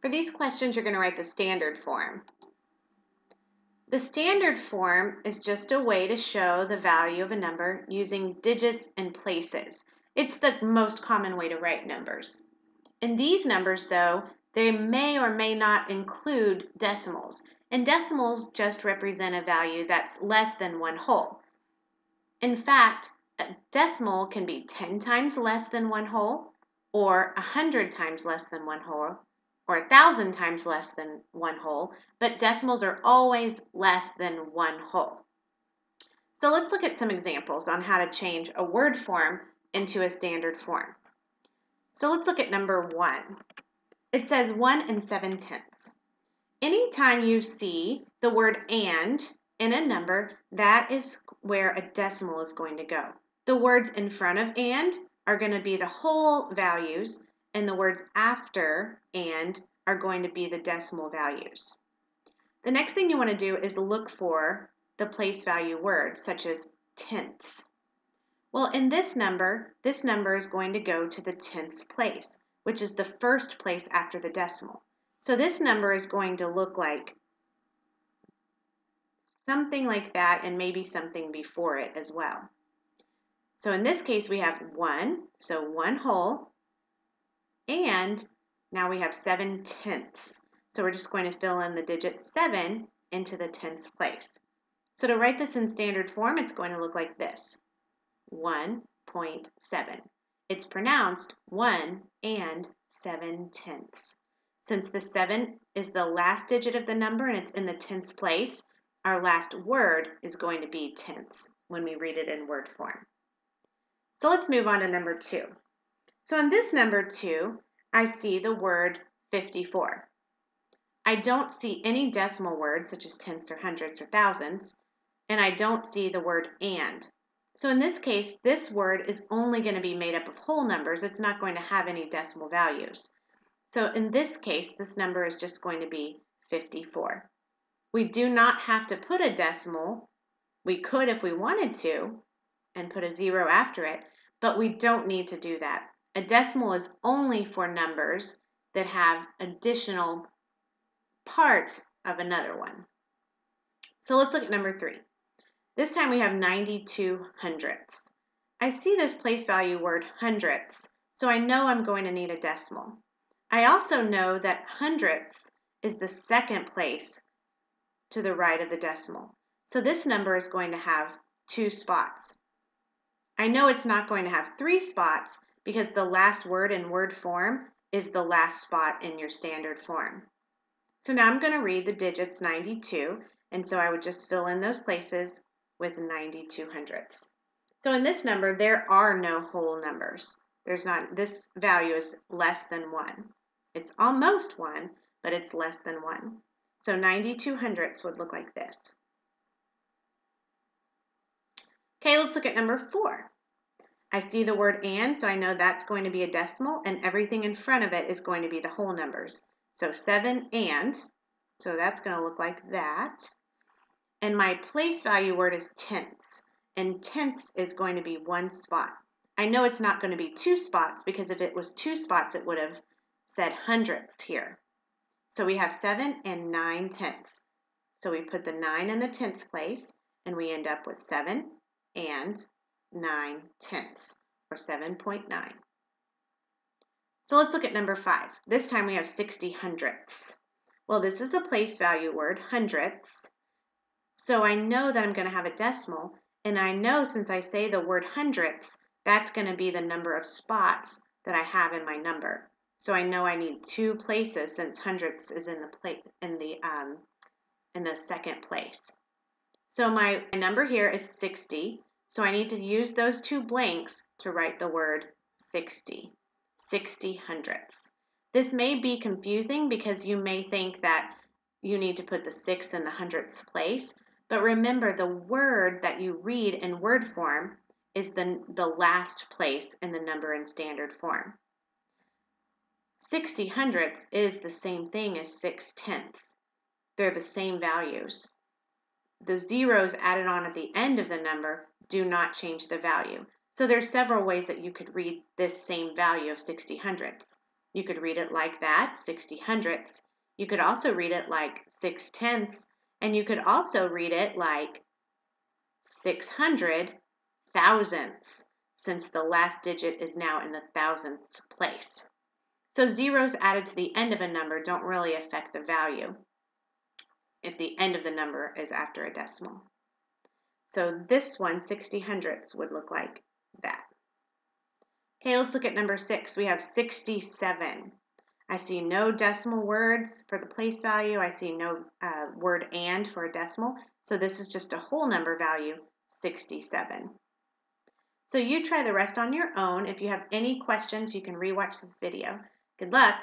For these questions, you're going to write the standard form. The standard form is just a way to show the value of a number using digits and places. It's the most common way to write numbers. In these numbers, though, they may or may not include decimals, and decimals just represent a value that's less than one whole. In fact, a decimal can be 10 times less than one whole, or 100 times less than one whole, or 1,000 times less than one whole, but decimals are always less than one whole. So let's look at some examples on how to change a word form into a standard form. So let's look at number 1. It says 1 7/10. Anytime you see the word "and" in a number, that is where a decimal is going to go. The words in front of "and" are going to be the whole values, and the words after "and" are going to be the decimal values. The next thing you want to do is look for the place value words, such as tenths. Well, in this number is going to go to the tenths place, which is the first place after the decimal. So this number is going to look like something like that, and maybe something before it as well. So in this case, we have 1, so one whole, and now we have 7/10. So we're just going to fill in the digit 7 into the tenths place. So to write this in standard form, it's going to look like this: 1.7. It's pronounced 1 7/10. Since the 7 is the last digit of the number and it's in the tenths place, our last word is going to be tenths when we read it in word form. So let's move on to number 2. So in this number 2, I see the word 54. I don't see any decimal words such as tenths or hundreds or thousands, and I don't see the word "and." So in this case, this word is only going to be made up of whole numbers. It's not going to have any decimal values. So in this case, this number is just going to be 54. We do not have to put a decimal. We could if we wanted to and put a 0 after it, but we don't need to do that. A decimal is only for numbers that have additional parts of another one. So let's look at number 3. This time we have 92/100. I see this place value word hundredths, so I know I'm going to need a decimal. I also know that hundredths is the second place to the right of the decimal. So this number is going to have 2 spots. I know it's not going to have 3 spots, because the last word in word form is the last spot in your standard form. So now I'm going to read the digits 92, and so I would just fill in those places with 92/100. So in this number, there are no whole numbers. This value is less than 1. It's almost 1, but it's less than 1. So 92/100 would look like this. Okay, let's look at number 4. I see the word "and," so I know that's going to be a decimal, and everything in front of it is going to be the whole numbers. So 7 and, so that's going to look like that. And my place value word is tenths, and tenths is going to be 1 spot. I know it's not going to be 2 spots, because if it was 2 spots, it would have said hundredths here. So we have 7 and 9/10. So we put the 9 in the tenths place, and we end up with 7 and 9/10, or 7.9. So let's look at number 5. This time we have 60/100. Well, this is a place value word, hundredths, so I know that I'm going to have a decimal, and I know since I say the word hundredths, that's going to be the number of spots that I have in my number. So I know I need 2 places, since hundredths is in the second place. So my number here is 60. So I need to use those 2 blanks to write the word 60. 60/100. This may be confusing because you may think that you need to put the 6 in the hundredths place, but remember the word that you read in word form is the last place in the number in standard form. 60/100 is the same thing as 6/10. They're the same values. The zeros added on at the end of the number do not change the value. So there's several ways that you could read this same value of 60/100. You could read it like that, 60 hundredths. You could also read it like 6 tenths, and you could also read it like 600 thousandths, since the last digit is now in the thousandths place. So zeros added to the end of a number don't really affect the value if the end of the number is after a decimal. So this one, 60 hundredths, would look like that. Okay, let's look at number 6. We have 67. I see no decimal words for the place value. I see no word and for a decimal. So this is just a whole number value, 67. So you try the rest on your own. If you have any questions, you can rewatch this video. Good luck!